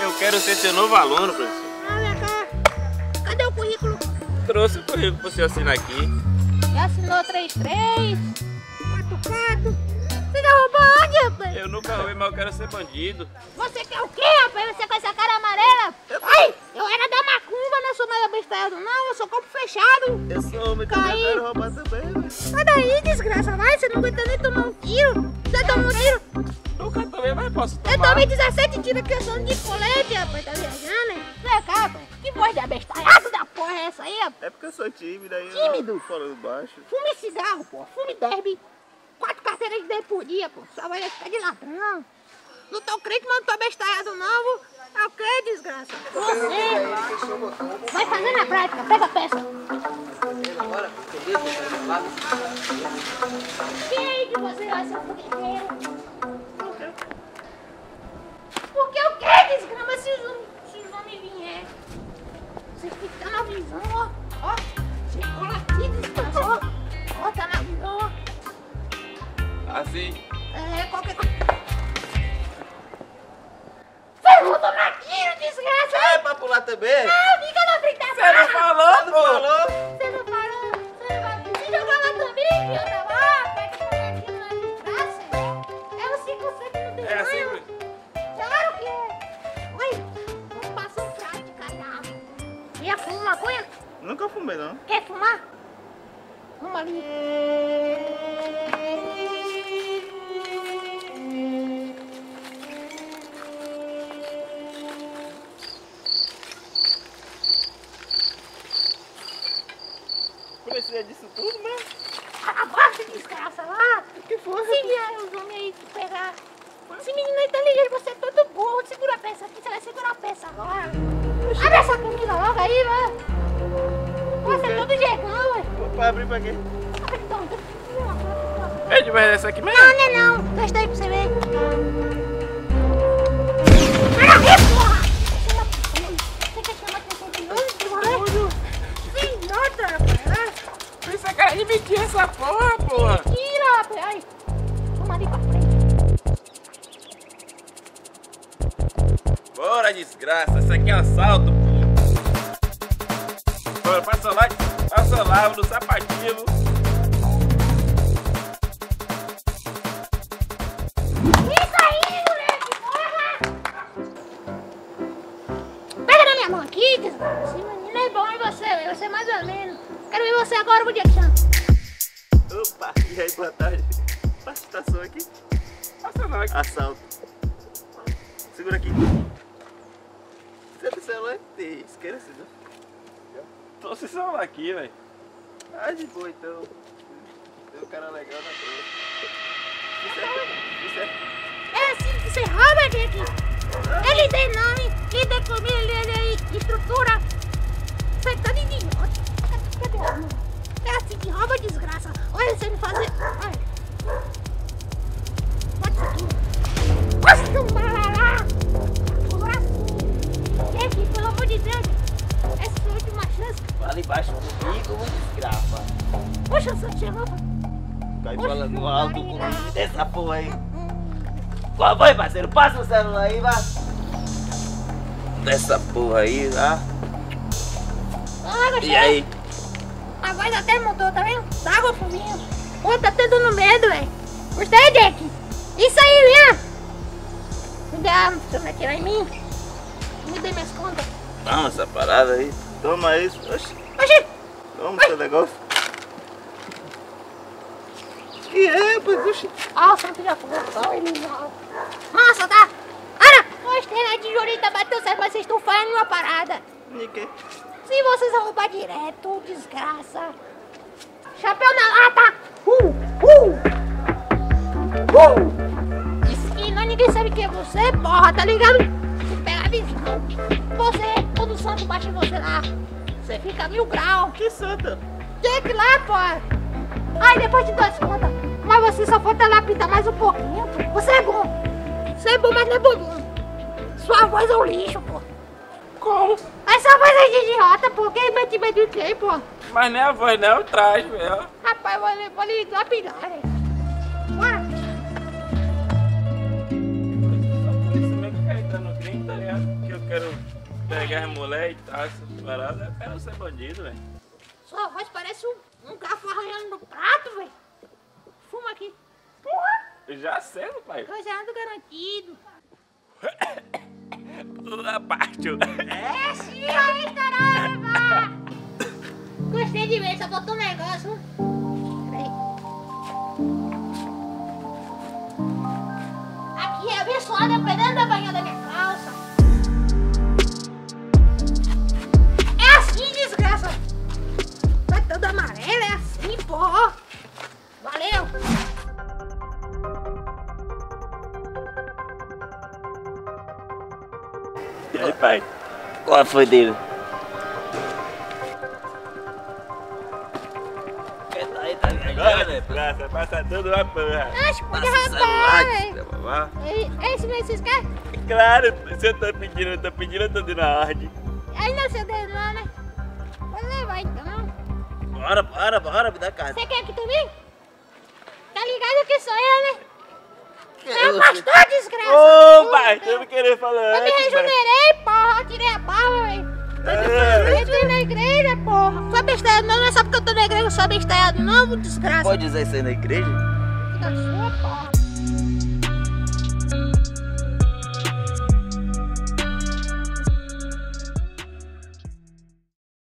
Eu quero ser seu novo aluno, professor. Cadê o currículo? Trouxe o currículo para o senhor assinar aqui. Já assinou 33, 44. Você já roubou onde, rapaz? Eu nunca roubei, mas eu quero ser bandido. Você quer o quê, rapaz? Você com essa cara amarela? Ai, eu era da macumba, não sou mais abestado, não. Eu sou corpo fechado. Eu sou homem, então eu quero roubar também. Sai daí, desgraça, vai. Você não aguenta nem tomar um tiro. Você tomou um tiro? Nunca tomei, mas posso tomar. Eu tomei 17 tiros aqui, eu sou de colete, rapaz. Tá viajando, hein? Vem cá, rapaz. Que voz de abestalhado da porra é essa aí, rapaz? É porque eu sou tímido aí. Tímido? Falando baixo. Fume cigarro, pô. Fume derby. 4 carteiras de 10 por dia, pô. Sua voz vai ficar de ladrão. Não tô crente, mas não tô abestalhado, não, vô. É o que, desgraça? Você vai fazer na prática. Pega a peça. Quem de você vai ser fogueteiro? Porque eu quero desgrama se os homens vierem. Você fica na visão, ó. Ó, chegou lá aqui, desgraça, ó. Ó, tá na visão, ó. Assim? É, qualquer coisa. Você não tomar tiro, desgraça. É, pra pular também? Não, fica na frente da cara. Você não falou, não falou? Você não falou, você não falou. Se jogou lá também, viu, tá lá? Tá aqui na desgraça. É o 5 no desenho. É assim, maconha? Nunca fumei, não. Quer fumar? Vamos ali. Precisa disso tudo, né? A bosta de desgraça lá. O que foi? Se vier os homens aí te pegar. Esse menino aí tá ligado, você é todo burro. Segura a peça aqui, você vai segurar a peça agora. Abre essa comida logo aí, velho. Você é todo jegão, velho. Vai abrir pra quê? É de verdade essa aqui mesmo? Não, não é não. Gastei pra você ver. Olha aqui, porra! Você quer chamar que você tem hoje, de moleque? Sem nota, rapaz. Por isso é cara de mentir essa porra, porra. Mentira, rapaz. Vamos ali pra frente. Bora, desgraça, isso aqui é um assalto, pô. Bora, passa lá no sapatinho. Isso aí, moleque, porra! Pega na minha mão aqui, desgraça. Esse menino é bom, e você? Você mais ou menos. Quero ver você agora, bom dia, Chan. Opa, e aí, boa tarde. Passou aqui? Passou não, aqui. Assalto. Segura aqui. Você tem celular que tem esquecido? Tô sem celular aqui, velho. Ah, de boa então. Tem um cara legal na rua. É assim que você rouba aqui. Ele tem nome, ele tem comida, ele tem estrutura. Você tá de idiota. Cadê a mão? É assim que rouba, desgraça. Olha você me fazer. Olha. Bota isso aqui. Nossa, um balalá. Gente, pelo amor de Deus, essa foi a última chance. Fala embaixo comigo, uma desgraça. Poxa, só te amo. Vai falando alto comigo dessa porra aí. Qual vai, parceiro? Passa o celular aí, vai. Dessa porra aí, tá? Ah, e aí? A voz até mudou, tá vendo? Água fuminho. Pô, tá até dando medo, velho. Gostei, Jack? Isso aí, minha. Me dá, você vai tirar em mim? Me dê minhas contas. Toma essa parada aí. Toma isso. Oxi. Oxi. Toma seu negócio. Que é, pois oxi. Ó, o santo já falou. Só ele mal. Nossa, tá. Olha, gostei na tijolita, bateu certo, mas vocês estão fazendo uma parada. De quê? Se vocês vão roubar direto, desgraça. Chapéu na lata. Esquina, ninguém sabe quem é você, porra, tá ligado? Você, todo santo bate em você lá. Você fica 1000 graus. Que santo? Tem que ir lá, pô. Aí depois te dou as contas. Mas você só falta lá pintar mais um pouquinho, pô. Você é bom. Você é bom, mas não é bonzinho. Sua voz é um lixo, pô. Como? Essa voz é de idiota, pô. Quem mete medo de quem, pô? Mas não é a voz, não é o traje mesmo. Rapaz, vou lhe lapidar, né? Ué? Tá ligado? pegar as mulheres e tal, essas paradas, é pra ser bandido, velho. Sua voz parece um garfo arranhando no prato, velho. Fuma aqui. Porra! Já sei, pai. Coisado garantido. Pula parte. É, sim, aí estará, gostei de ver, só botou um negócio. Aqui é abençoada, pegando da bainha da minha calça. É assim, desgraça. Tá todo amarelo, é assim, porra. Valeu. E aí, pai? Qual foi dele? Tá ligado, né? Passa tudo a porra. Acho que pode arrasar, velho. É isso mesmo que vocês querem? Claro, se eu tô pedindo, eu tô dando a ordem. Aí não sei o dedo não, né? Pode levar então. Bora, me dá casa. Você quer aqui também? Tá ligado que sou eu, né? Você afastou, desgraça! Ô, pai, tu não queria falar. Eu me rejunerei, porra, eu tirei a barba, velho. Eu entrei na igreja, porra. Foi besteira, não é só porque eu tô na igreja, eu sou besteira, não, desgraça. Pode usar isso aí na igreja? Fica sua, porra.